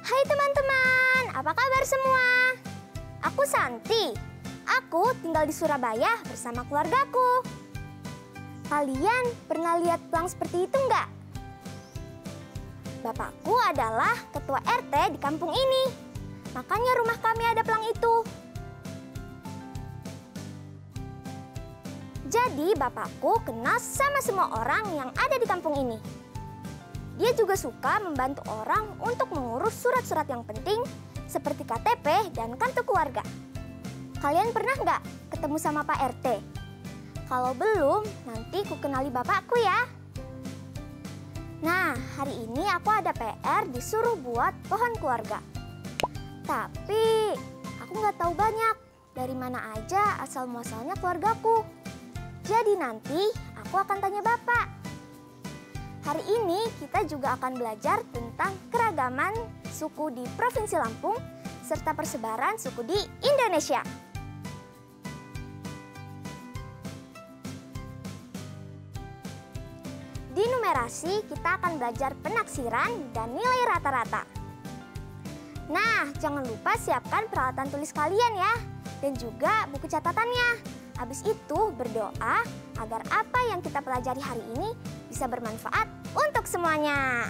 Hai teman-teman, apa kabar semua? Aku Santi. Aku tinggal di Surabaya bersama keluargaku. Kalian pernah lihat pelang seperti itu nggak? Bapakku adalah ketua RT di kampung ini. Makanya rumah kami ada pelang itu. Jadi bapakku kenal sama semua orang yang ada di kampung ini. Dia juga suka membantu orang untuk mengurus surat-surat yang penting seperti KTP dan kartu keluarga. Kalian pernah nggak ketemu sama Pak RT? Kalau belum, nanti ku kenali bapakku ya. Nah, hari ini aku ada PR disuruh buat pohon keluarga. Tapi aku nggak tahu banyak dari mana aja asal-muasalnya keluargaku. Jadi nanti aku akan tanya bapak. Hari ini kita juga akan belajar tentang keragaman suku di Provinsi Lampung serta persebaran suku di Indonesia. Di numerasi kita akan belajar penaksiran dan nilai rata-rata. Nah, jangan lupa siapkan peralatan tulis kalian ya dan juga buku catatannya. Habis itu berdoa agar apa yang kita pelajari hari ini bisa bermanfaat untuk semuanya.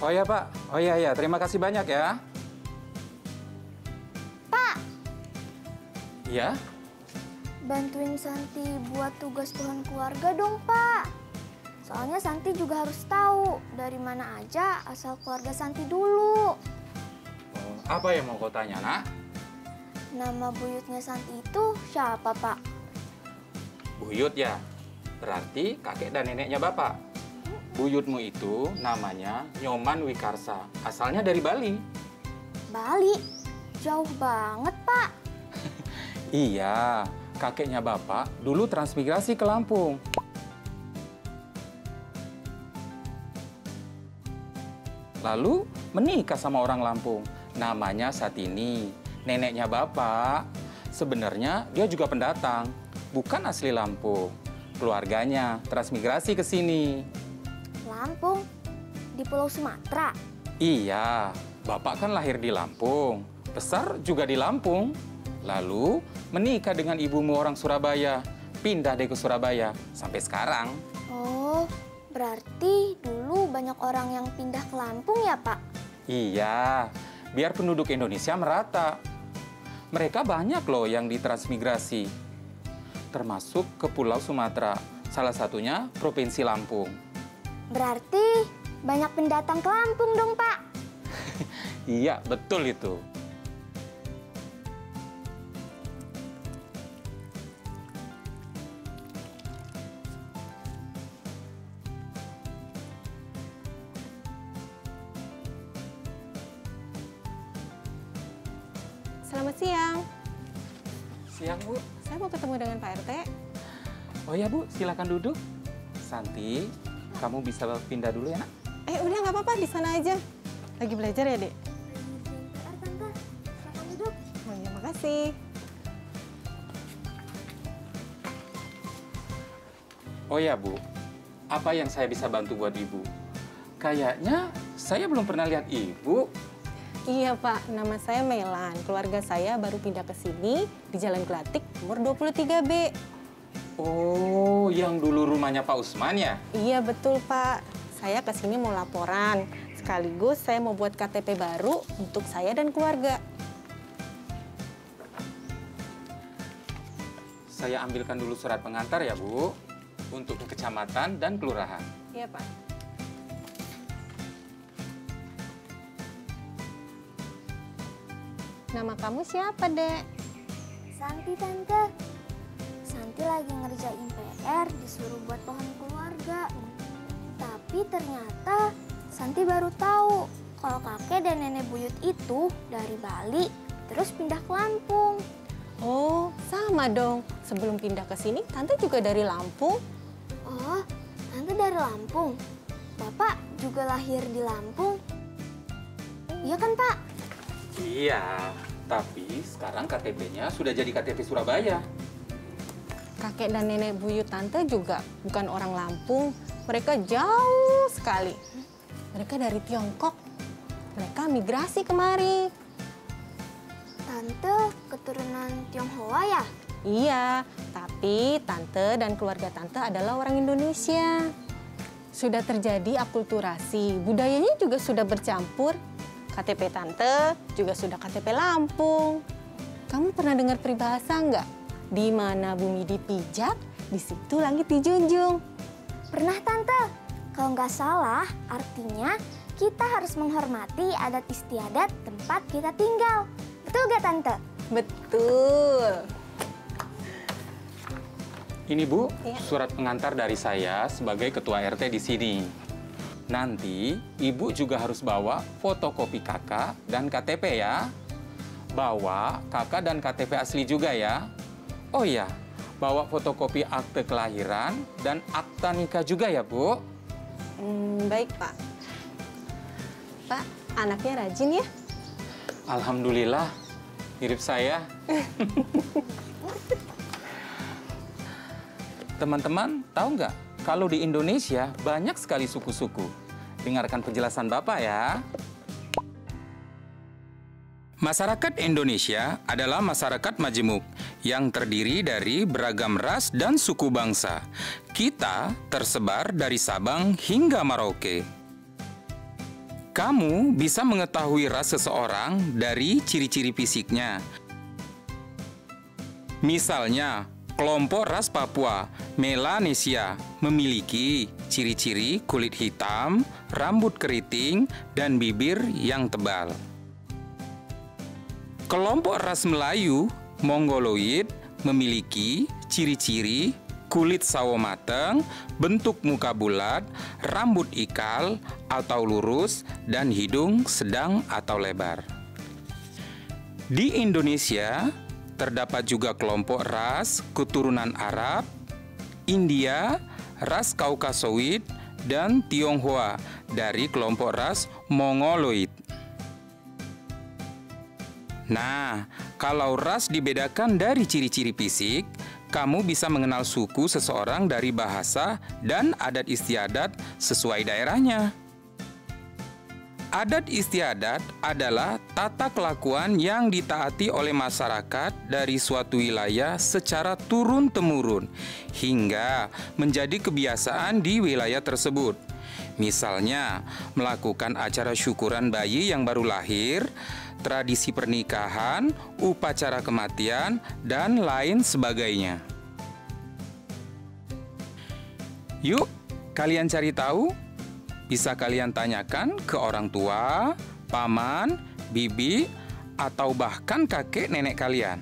Oh ya Pak, oh iya ya, terima kasih banyak ya. Pak. Iya? Bantuin Santi buat tugas pohon keluarga dong Pak. Soalnya Santi juga harus tahu dari mana aja asal keluarga Santi dulu. Oh, apa yang mau kau tanya nak? Nama buyutnya Santi itu siapa Pak? Buyut ya, berarti kakek dan neneknya Bapak. Buyutmu itu namanya Nyoman Wikarsa, asalnya dari Bali. Bali? Jauh banget, Pak. Iya, kakeknya Bapak dulu transmigrasi ke Lampung. Lalu menikah sama orang Lampung, namanya Satini. Neneknya Bapak, sebenarnya dia juga pendatang, bukan asli Lampung. Keluarganya transmigrasi ke sini. Lampung? Di Pulau Sumatera? Iya, Bapak kan lahir di Lampung, besar juga di Lampung. Lalu menikah dengan ibumu orang Surabaya, pindah deh ke Surabaya sampai sekarang. Oh, berarti dulu banyak orang yang pindah ke Lampung ya Pak? Iya, biar penduduk Indonesia merata. Mereka banyak loh yang ditransmigrasi, termasuk ke Pulau Sumatera, salah satunya Provinsi Lampung. Berarti banyak pendatang ke Lampung dong, Pak. Iya, betul itu. Selamat siang. Siang, Bu. Saya mau ketemu dengan Pak RT. Oh ya, Bu. Silakan duduk. Santi, kamu bisa pindah dulu ya, nak? Udah nggak apa-apa, di sana aja. Lagi belajar ya, Dek? Tante, silakan duduk. Oh, ya, makasih. Oh ya, Bu. Apa yang saya bisa bantu buat Ibu? Kayaknya saya belum pernah lihat Ibu. Iya, Pak. Nama saya Melan. Keluarga saya baru pindah ke sini di Jalan Glatik, nomor 23B. Oh, yang dulu rumahnya Pak Usman ya? Iya, betul, Pak. Saya ke sini mau laporan. Sekaligus saya mau buat KTP baru untuk saya dan keluarga. Saya ambilkan dulu surat pengantar ya, Bu. Untuk ke kecamatan dan kelurahan. Iya, Pak. Nama kamu siapa, Dek? Santi, Tante. Santi lagi ngerjain PR, disuruh buat pohon keluarga. Tapi ternyata Santi baru tahu kalau kakek dan nenek buyut itu dari Bali, terus pindah ke Lampung. Oh, sama dong. Sebelum pindah ke sini, Tante juga dari Lampung. Oh, Tante dari Lampung. Bapak juga lahir di Lampung. Iya kan, Pak? Iya, tapi sekarang KTP-nya sudah jadi KTP Surabaya. Kakek dan nenek buyut Tante juga bukan orang Lampung. Mereka jauh sekali. Mereka dari Tiongkok. Mereka migrasi kemari. Tante keturunan Tionghoa ya? Iya, tapi Tante dan keluarga Tante adalah orang Indonesia. Sudah terjadi akulturasi. Budayanya juga sudah bercampur. KTP Tante juga sudah KTP Lampung. Kamu pernah dengar peribahasa nggak? Di mana bumi dipijak, di situ langit dijunjung. Pernah, Tante. Kalau nggak salah, artinya kita harus menghormati adat istiadat tempat kita tinggal. Betul nggak, Tante? Betul. Ini, Bu, ya, surat pengantar dari saya sebagai ketua RT di sini. Nanti Ibu juga harus bawa fotokopi kakak dan KTP ya. Bawa kakak dan KTP asli juga ya. Oh iya, bawa fotokopi akte kelahiran dan akta nikah juga ya, Bu. Baik, Pak. Pak, anaknya rajin ya? Alhamdulillah, mirip saya. Teman-teman, tahu nggak? Kalau di Indonesia, banyak sekali suku-suku. Dengarkan penjelasan Bapak ya. Masyarakat Indonesia adalah masyarakat majemuk yang terdiri dari beragam ras dan suku bangsa. Kita tersebar dari Sabang hingga Merauke. Kamu bisa mengetahui ras seseorang dari ciri-ciri fisiknya. Misalnya, kelompok ras Papua, Melanesia, memiliki ciri-ciri kulit hitam, rambut keriting, dan bibir yang tebal. Kelompok ras Melayu, Mongoloid, memiliki ciri-ciri kulit sawo mateng, bentuk muka bulat, rambut ikal atau lurus, dan hidung sedang atau lebar. Di Indonesia, terdapat juga kelompok ras keturunan Arab, India, ras Kaukasoid, dan Tionghoa dari kelompok ras Mongoloid. Nah, kalau ras dibedakan dari ciri-ciri fisik, kamu bisa mengenal suku seseorang dari bahasa dan adat istiadat sesuai daerahnya. Adat istiadat adalah tata kelakuan yang ditaati oleh masyarakat dari suatu wilayah secara turun-temurun hingga menjadi kebiasaan di wilayah tersebut. Misalnya, melakukan acara syukuran bayi yang baru lahir, tradisi pernikahan, upacara kematian, dan lain sebagainya. Yuk, kalian cari tahu. Bisa kalian tanyakan ke orang tua, paman, bibi, atau bahkan kakek nenek kalian.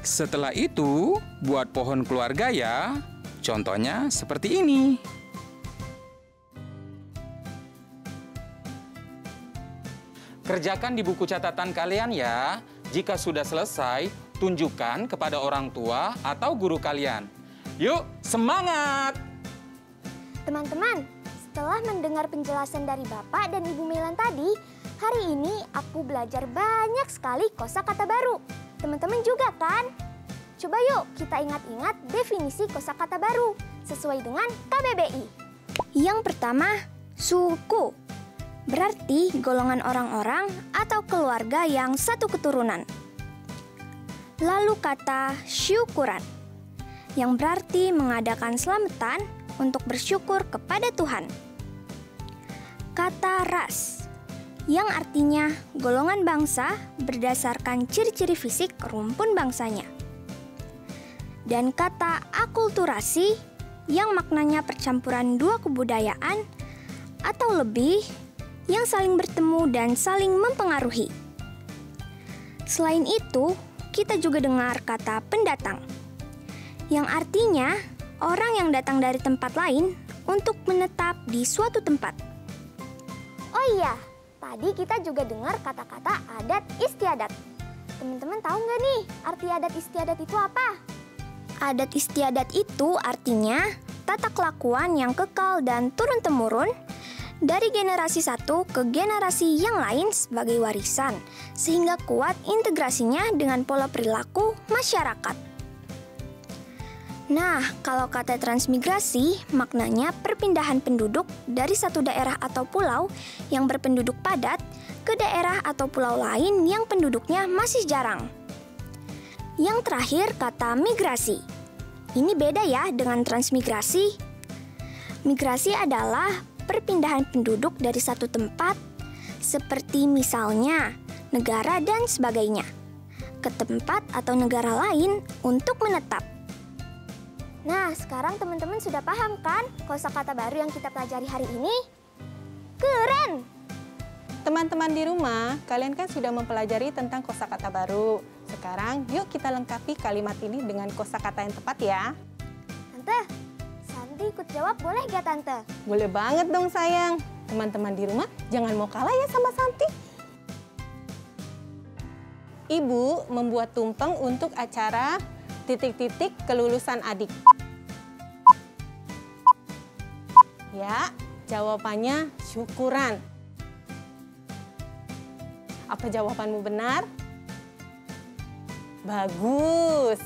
Setelah itu, buat pohon keluarga ya. Contohnya seperti ini. Kerjakan di buku catatan kalian ya. Jika sudah selesai, tunjukkan kepada orang tua atau guru kalian. Yuk, semangat! Teman-teman, setelah mendengar penjelasan dari Bapak dan Ibu Melan tadi, hari ini aku belajar banyak sekali kosakata baru. Teman-teman juga kan? Coba yuk kita ingat-ingat definisi kosakata baru sesuai dengan KBBI. Yang pertama, suku. Berarti golongan orang-orang atau keluarga yang satu keturunan. Lalu kata syukuran, yang berarti mengadakan selamatan untuk bersyukur kepada Tuhan. Kata ras, yang artinya golongan bangsa berdasarkan ciri-ciri fisik rumpun bangsanya. Dan kata akulturasi, yang maknanya percampuran dua kebudayaan atau lebih yang saling bertemu dan saling mempengaruhi. Selain itu, kita juga dengar kata pendatang, yang artinya orang yang datang dari tempat lain untuk menetap di suatu tempat. Oh iya, tadi kita juga dengar kata-kata adat istiadat. Teman-teman tahu nggak nih arti adat istiadat itu apa? Adat istiadat itu artinya tata kelakuan yang kekal dan turun-temurun dari generasi satu ke generasi yang lain sebagai warisan, sehingga kuat integrasinya dengan pola perilaku masyarakat. Nah, kalau kata transmigrasi, maknanya perpindahan penduduk dari satu daerah atau pulau yang berpenduduk padat ke daerah atau pulau lain yang penduduknya masih jarang. Yang terakhir, kata migrasi. Ini beda ya dengan transmigrasi. Migrasi adalah perpindahan penduduk dari satu tempat, seperti misalnya negara dan sebagainya, ke tempat atau negara lain untuk menetap. Nah, sekarang teman-teman sudah paham kan kosakata baru yang kita pelajari hari ini? Keren! Teman-teman di rumah, kalian kan sudah mempelajari tentang kosakata baru. Sekarang, yuk kita lengkapi kalimat ini dengan kosakata yang tepat ya. Tante, Santi ikut jawab boleh gak Tante? Boleh banget dong sayang. Teman-teman di rumah, jangan mau kalah ya sama Santi. Ibu membuat tumpeng untuk acara titik-titik kelulusan adik. Ya, jawabannya syukuran. Apa jawabanmu benar? Bagus.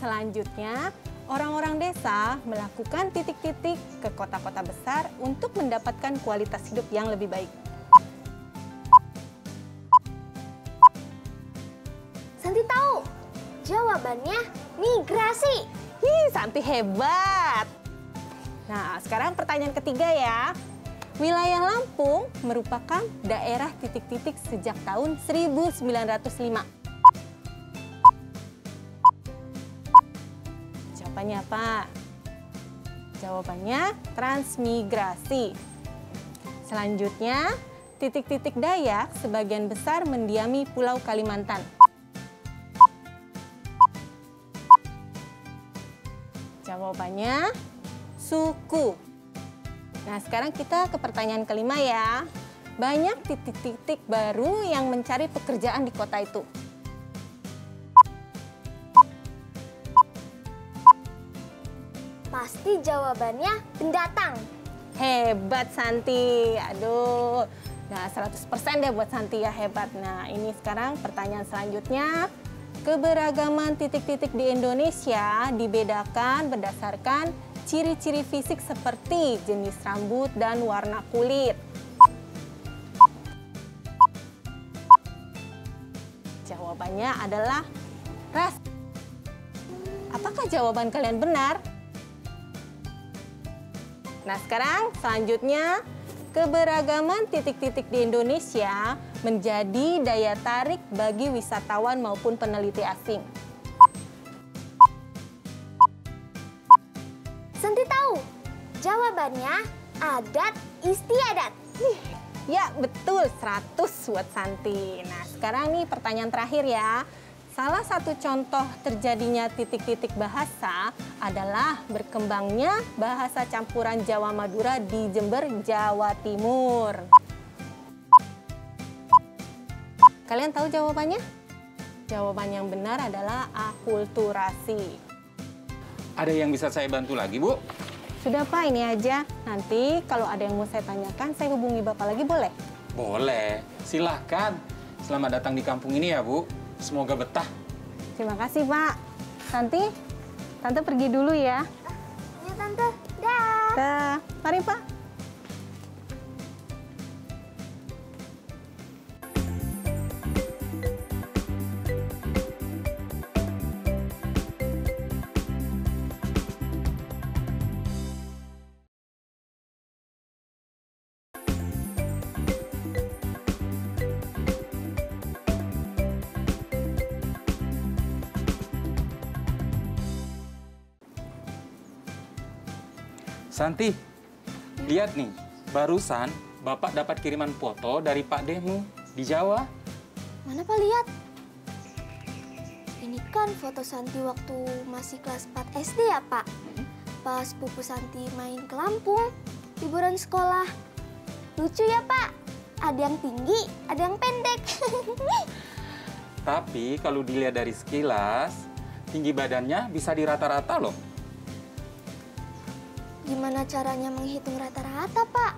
Selanjutnya, orang-orang desa melakukan titik-titik ke kota-kota besar untuk mendapatkan kualitas hidup yang lebih baik. Santi tahu, jawabannya migrasi. Ih, Santi hebat. Nah, sekarang pertanyaan ketiga ya. Wilayah Lampung merupakan daerah titik-titik sejak tahun 1905. Jawabannya apa? Jawabannya transmigrasi. Selanjutnya, titik-titik Dayak sebagian besar mendiami Pulau Kalimantan. Jawabannya suku. Nah, sekarang kita ke pertanyaan kelima ya. Banyak titik-titik baru yang mencari pekerjaan di kota itu. Pasti jawabannya pendatang. Hebat Santi. Aduh. Nah, 100% deh buat Santi ya, hebat. Nah, ini sekarang pertanyaan selanjutnya. Keberagaman titik-titik di Indonesia dibedakan berdasarkan ciri-ciri fisik seperti jenis rambut dan warna kulit. Jawabannya adalah ras. Apakah jawaban kalian benar? Nah, sekarang selanjutnya keberagaman titik-titik di Indonesia menjadi daya tarik bagi wisatawan maupun peneliti asing. Santi tahu, jawabannya adat istiadat. Ya, betul, 100 buat Santi. Nah, sekarang nih pertanyaan terakhir ya. Salah satu contoh terjadinya titik-titik bahasa adalah berkembangnya bahasa campuran Jawa Madura di Jember, Jawa Timur. Kalian tahu jawabannya? Jawaban yang benar adalah akulturasi. Ada yang bisa saya bantu lagi, Bu? Sudah, Pak, ini aja. Nanti kalau ada yang mau saya tanyakan, saya hubungi Bapak lagi, boleh? Boleh, silahkan. Selamat datang di kampung ini ya, Bu. Semoga betah. Terima kasih, Pak. Nanti Tante pergi dulu ya. Ya, Tante. Dah. Dah. Mari, Pak. Santi, lihat nih, barusan Bapak dapat kiriman foto dari Pak Demu di Jawa. Mana Pak, lihat? Ini kan foto Santi waktu masih kelas 4 SD ya, Pak? Pas sepupu Santi main ke Lampung, liburan sekolah. Lucu ya, Pak? Ada yang tinggi, ada yang pendek. Tapi kalau dilihat dari sekilas, tinggi badannya bisa dirata-rata loh. Gimana caranya menghitung rata-rata, Pak?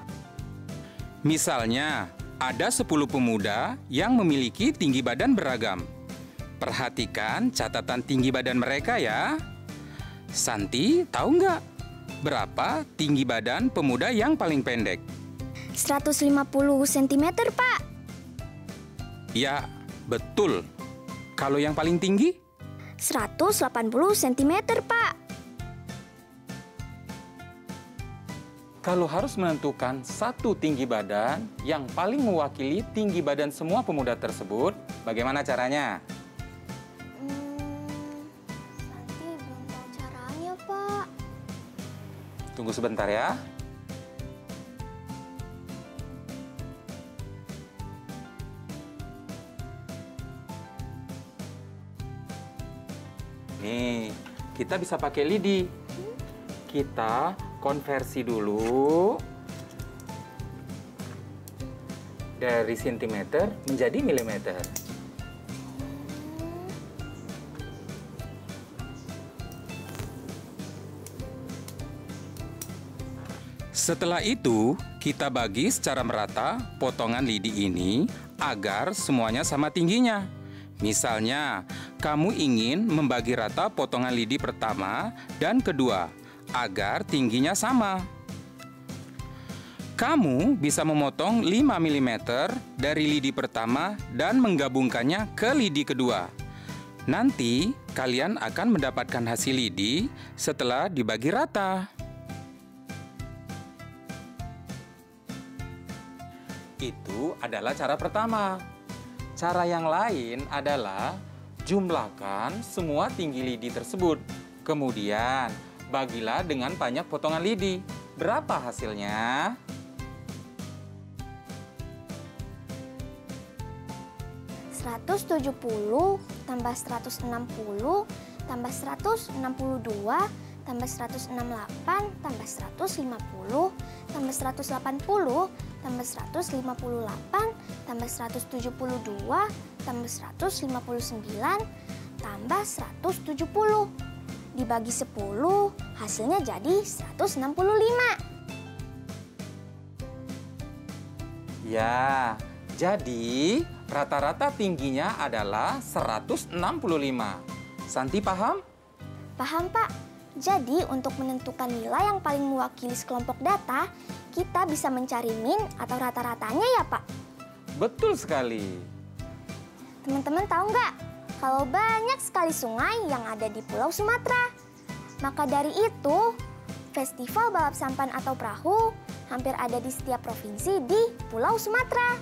Misalnya, ada 10 pemuda yang memiliki tinggi badan beragam. Perhatikan catatan tinggi badan mereka ya. Santi, tahu nggak berapa tinggi badan pemuda yang paling pendek? 150 cm, Pak. Ya, betul. Kalau yang paling tinggi? 180 cm, Pak. Kalau harus menentukan satu tinggi badan yang paling mewakili tinggi badan semua pemuda tersebut, bagaimana caranya? Nanti belum tahu caranya, Pak. Tunggu sebentar ya. Nih, kita bisa pakai lidi. Kita konversi dulu dari sentimeter menjadi milimeter. Setelah itu, kita bagi secara merata potongan lidi ini agar semuanya sama tingginya. Misalnya, kamu ingin membagi rata potongan lidi pertama dan kedua agar tingginya sama. Kamu bisa memotong 5 mm dari lidi pertama dan menggabungkannya ke lidi kedua. Nanti kalian akan mendapatkan hasil lidi setelah dibagi rata. Itu adalah cara pertama. Cara yang lain adalah jumlahkan semua tinggi lidi tersebut. Kemudian bagilah dengan banyak potongan lidi. Berapa hasilnya? Rp170 tambah Rp160 tambah Rp162 tambah Rp168 tambah Rp150 tambah Rp180 tambah Rp158 tambah Rp172 tambah Rp159 tambah Rp170. Dibagi 10, hasilnya jadi 165. Ya, jadi rata-rata tingginya adalah 165. Santi paham? Paham, Pak. Jadi untuk menentukan nilai yang paling mewakili sekelompok data, kita bisa mencari min atau rata-ratanya ya, Pak? Betul sekali. Teman-teman tahu nggak kalau banyak sekali sungai yang ada di Pulau Sumatera? Maka dari itu, festival balap sampan atau perahu hampir ada di setiap provinsi di Pulau Sumatera.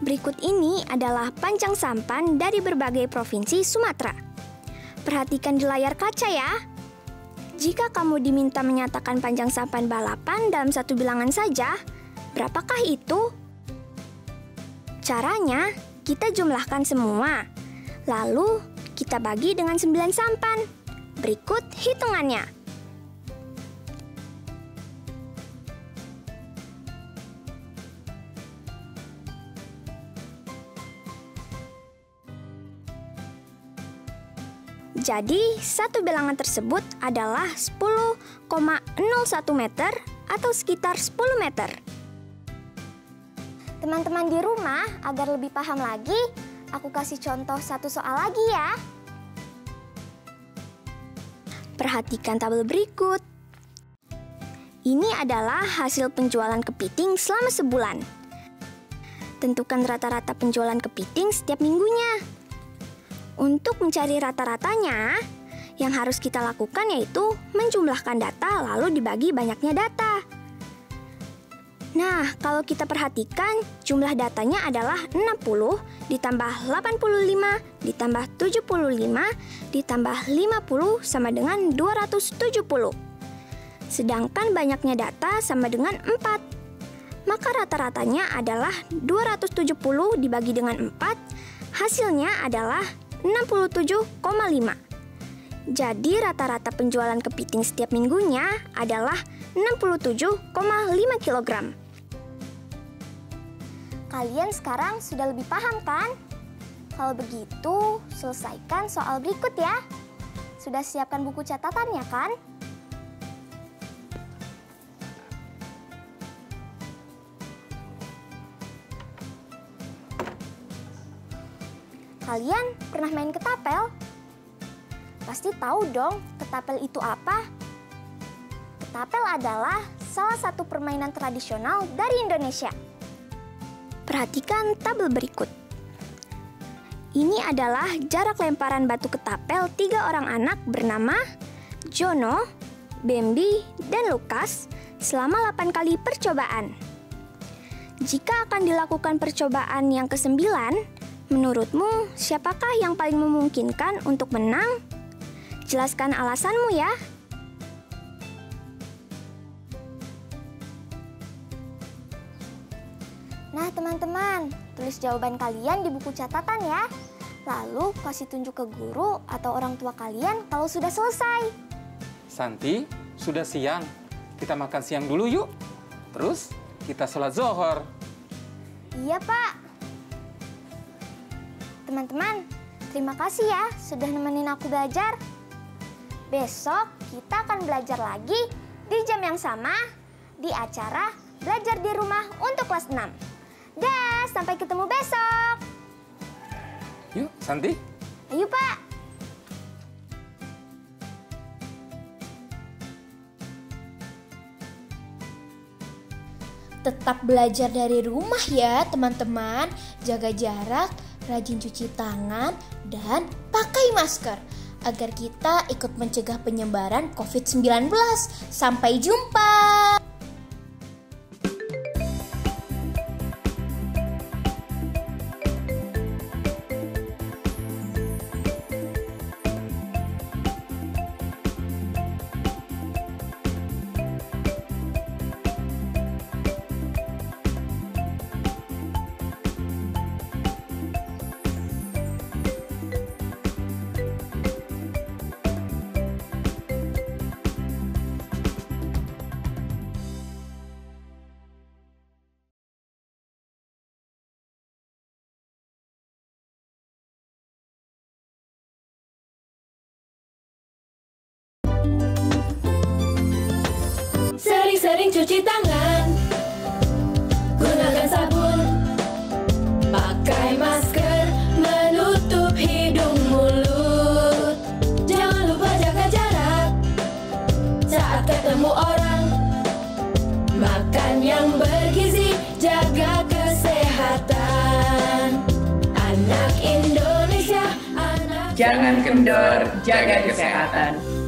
Berikut ini adalah pancang sampan dari berbagai provinsi Sumatera. Perhatikan di layar kaca ya. Jika kamu diminta menyatakan pancang sampan balapan dalam satu bilangan saja, berapakah itu? Caranya, kita jumlahkan semua, lalu kita bagi dengan 9 sampan. Berikut hitungannya. Jadi, satu bilangan tersebut adalah 10,01 meter atau sekitar 10 meter. Teman-teman di rumah, agar lebih paham lagi, Aku kasih contoh satu soal lagi ya. Perhatikan tabel berikut. Ini adalah hasil penjualan kepiting selama sebulan. Tentukan rata-rata penjualan kepiting setiap minggunya. Untuk mencari rata-ratanya, yang harus kita lakukan yaitu menjumlahkan data lalu dibagi banyaknya data. Nah, kalau kita perhatikan, jumlah datanya adalah 60 ditambah 85 ditambah 75 ditambah 50 sama dengan 270. Sedangkan banyaknya data sama dengan 4. Maka rata-ratanya adalah 270 dibagi dengan 4, hasilnya adalah 67,5. Jadi rata-rata penjualan kepiting setiap minggunya adalah 67,5 kg. Kalian sekarang sudah lebih paham kan? Kalau begitu, selesaikan soal berikut ya. Sudah siapkan buku catatannya kan? Kalian pernah main ketapel? Pasti tahu dong ketapel itu apa? Ketapel adalah salah satu permainan tradisional dari Indonesia. Perhatikan tabel berikut. Ini adalah jarak lemparan batu ketapel 3 orang anak bernama Jono, Bambi, dan Lukas selama 8 kali percobaan. Jika akan dilakukan percobaan yang ke-9, menurutmu siapakah yang paling memungkinkan untuk menang? Jelaskan alasanmu ya. Nah teman-teman, tulis jawaban kalian di buku catatan ya. Lalu kasih tunjuk ke guru atau orang tua kalian kalau sudah selesai. Santi, sudah siang. Kita makan siang dulu yuk. Terus kita sholat zuhur. Iya Pak. Teman-teman, terima kasih ya sudah nemenin aku belajar. Besok kita akan belajar lagi di jam yang sama di acara Belajar di Rumah untuk kelas 6. Dah, sampai ketemu besok. Yuk, Santi. Ayo, Pak. Tetap belajar dari rumah ya, teman-teman. Jaga jarak, rajin cuci tangan, dan pakai masker. Agar kita ikut mencegah penyebaran COVID-19. Sampai jumpa. Sering cuci tangan, gunakan sabun, pakai masker, menutup hidung mulut. Jangan lupa jaga jarak saat ketemu orang. Makan yang bergizi, jaga kesehatan. Anak Indonesia, anak Jangan kendor, jaga kesehatan.